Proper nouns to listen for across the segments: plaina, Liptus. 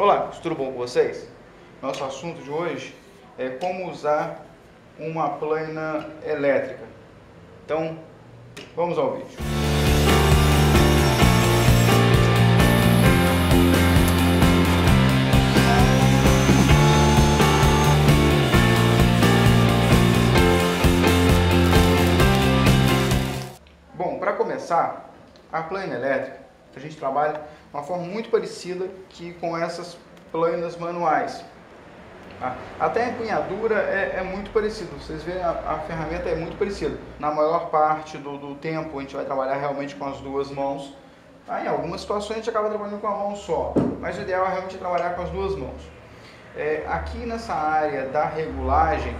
Olá, tudo bom com vocês? Nosso assunto de hoje é como usar uma plaina elétrica. Então, vamos ao vídeo. Bom, para começar, a plaina elétrica a gente trabalha de uma forma muito parecida que com essas plainas manuais. Até a empunhadura é muito parecida, vocês veem a ferramenta é muito parecida. Na maior parte do tempo a gente vai trabalhar realmente com as duas mãos. Em algumas situações a gente acaba trabalhando com a mão só, mas o ideal é realmente trabalhar com as duas mãos. Aqui nessa área da regulagem,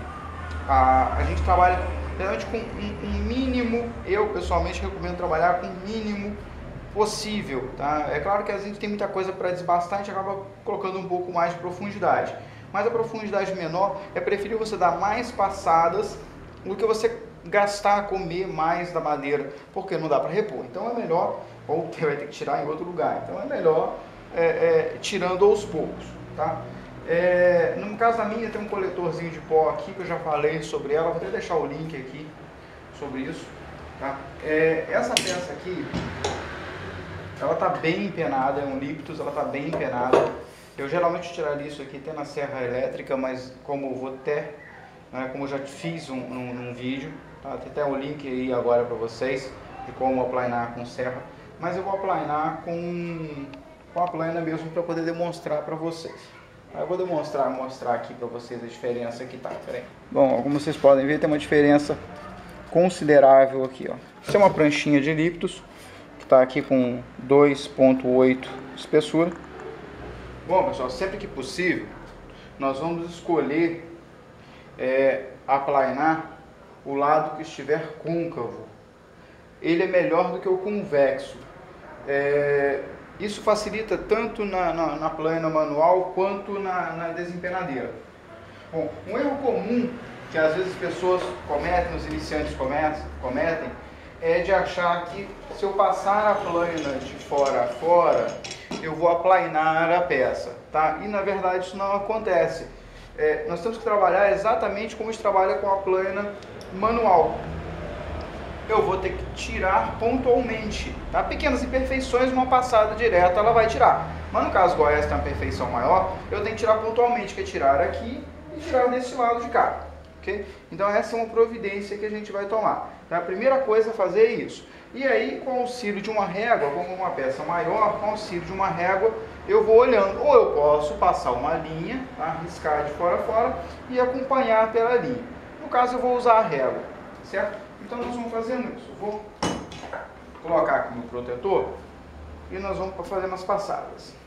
a gente trabalha realmente com um mínimo, eu pessoalmente recomendo trabalhar com um mínimo possível, tá? É claro que a gente tem muita coisa para desbastar, a gente acaba colocando um pouco mais de profundidade, mas a profundidade menor é preferível você dar mais passadas do que você gastar, comer mais da madeira, porque não dá para repor, então é melhor, ou vai ter que tirar em outro lugar, então é melhor tirando aos poucos, tá? No caso da minha tem um coletorzinho de pó aqui que eu já falei sobre ela, vou até deixar o link aqui sobre isso, tá? Essa peça aqui ela está bem empenada, é um Liptus, ela está bem empenada. Eu geralmente tiraria isso aqui até na serra elétrica, mas como eu vou até, né, como eu já fiz num vídeo, tá? Tem até um link aí agora para vocês de como aplainar com serra, mas eu vou aplainar com a plaina mesmo para poder demonstrar para vocês. Eu vou mostrar aqui para vocês a diferença que tá, peraí. Bom, como vocês podem ver, tem uma diferença considerável aqui, ó. Isso é uma pranchinha de Liptus. Está aqui com 2,8 espessura. Bom, pessoal, sempre que possível, nós vamos escolher aplainar o lado que estiver côncavo. Ele é melhor do que o convexo. Isso facilita tanto na plaina manual quanto na desempenadeira. Bom, um erro comum que às vezes as pessoas cometem, os iniciantes cometem, é de achar que se eu passar a plaina de fora a fora, eu vou aplainar a peça, tá? E na verdade isso não acontece. Nós temos que trabalhar exatamente como a gente trabalha com a plaina manual. Eu vou ter que tirar pontualmente, tá? Pequenas imperfeições, uma passada direta ela vai tirar. Mas no caso igual essa, tem uma perfeição maior, eu tenho que tirar pontualmente, que é tirar aqui e tirar desse lado de cá. Okay? Então essa é uma providência que a gente vai tomar, tá? A primeira coisa é fazer isso. E aí com o auxílio de uma régua, como uma peça maior, com o auxílio de uma régua eu vou olhando. Ou eu posso passar uma linha, tá? Riscar de fora a fora e acompanhar pela linha. No caso eu vou usar a régua, certo? Então nós vamos fazendo isso. Eu vou colocar aqui no protetor e nós vamos fazer umas passadas.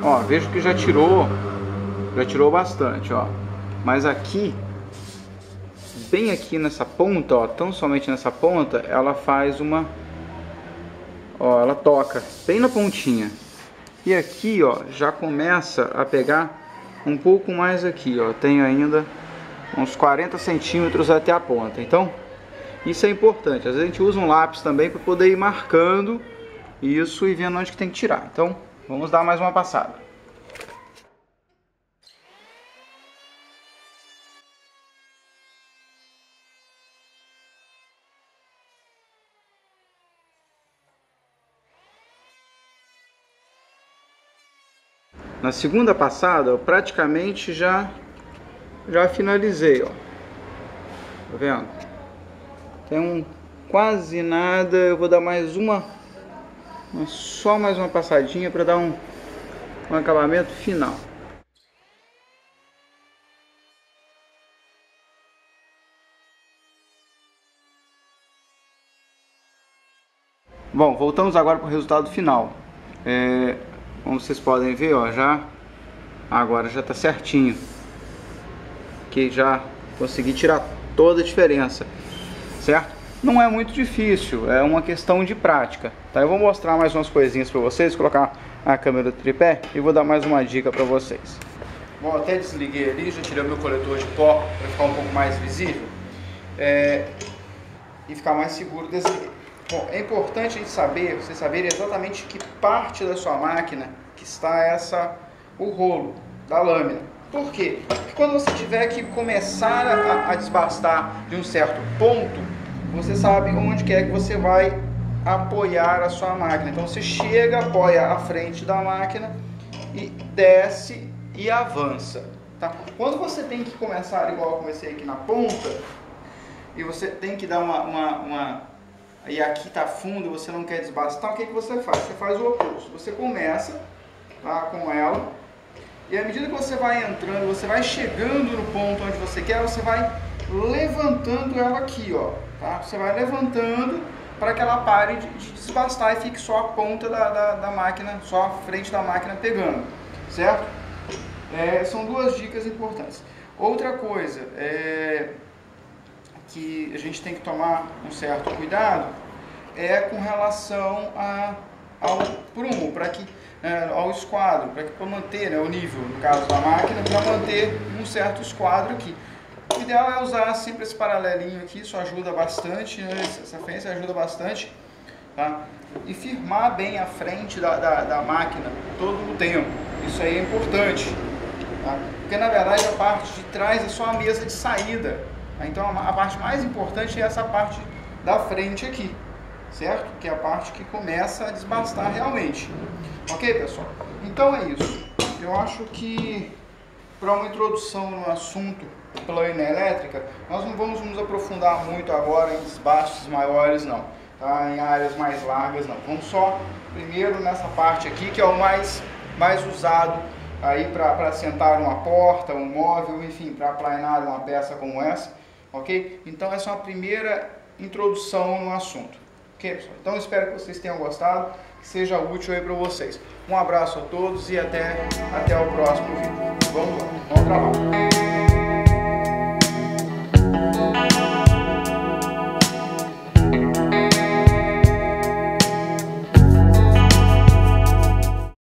Ó, vejo que já tirou bastante, ó. Mas aqui, bem aqui nessa ponta, ó, tão somente nessa ponta, ela faz uma, ó, ela toca bem na pontinha. E aqui, ó, já começa a pegar um pouco mais aqui, ó. Tem ainda uns 40 centímetros até a ponta. Então, isso é importante. Às vezes a gente usa um lápis também para poder ir marcando isso e vendo onde que tem que tirar. Então, vamos dar mais uma passada. Na segunda passada, eu praticamente já finalizei, ó. Tá vendo? Tem quase nada, eu vou dar mais uma. Só mais uma passadinha para dar um acabamento final. Bom, voltamos agora para o resultado final. Como vocês podem ver, ó, agora já está certinho. Que já consegui tirar toda a diferença, certo? Não é muito difícil, é uma questão de prática, tá? Eu vou mostrar mais umas coisinhas para vocês, colocar a câmera do tripé e vou dar mais uma dica para vocês. Bom, até desliguei ali, já tirei o meu coletor de pó para ficar um pouco mais visível e ficar mais seguro desse... Bom, é importante a gente saber, vocês saberem exatamente que parte da sua máquina que está o rolo da lâmina. Por quê? Porque quando você tiver que começar a desbastar de um certo ponto, você sabe onde quer que você vai apoiar a sua máquina. Então você chega, apoia a frente da máquina e desce e avança, tá? Quando você tem que começar igual eu comecei aqui na ponta, e você tem que dar e aqui tá fundo, você não quer desbastar, o que você faz? Você faz o oposto, você começa, tá, com ela, e à medida que você vai entrando, você vai chegando no ponto onde você quer, você vai levantando ela aqui, ó, tá? Você vai levantando para que ela pare de desbastar e fique só a ponta da máquina, só a frente da máquina pegando, certo? São duas dicas importantes. Outra coisa que a gente tem que tomar um certo cuidado é com relação ao prumo, ao esquadro, para manter, né, o nível, no caso da máquina, para manter um certo esquadro aqui. O ideal é usar sempre esse paralelinho aqui, isso ajuda bastante, né, essa frente ajuda bastante, tá? E firmar bem a frente da máquina todo o tempo, isso aí é importante, tá? Porque na verdade a parte de trás é só a mesa de saída. Então a parte mais importante é essa parte da frente aqui, certo? Que é a parte que começa a desbastar realmente. Ok, pessoal? Então é isso. Eu acho que para uma introdução no assunto plaina elétrica, nós não vamos nos aprofundar muito agora em desbastes maiores não, tá? Em áreas mais largas não. Vamos só primeiro nessa parte aqui que é o mais usado aí para sentar uma porta, um móvel, enfim, para plainar uma peça como essa. Ok? Então essa é uma primeira introdução no assunto. Ok, pessoal? Então espero que vocês tenham gostado, que seja útil aí para vocês. Um abraço a todos e até o próximo vídeo. Vamos lá, bom trabalho!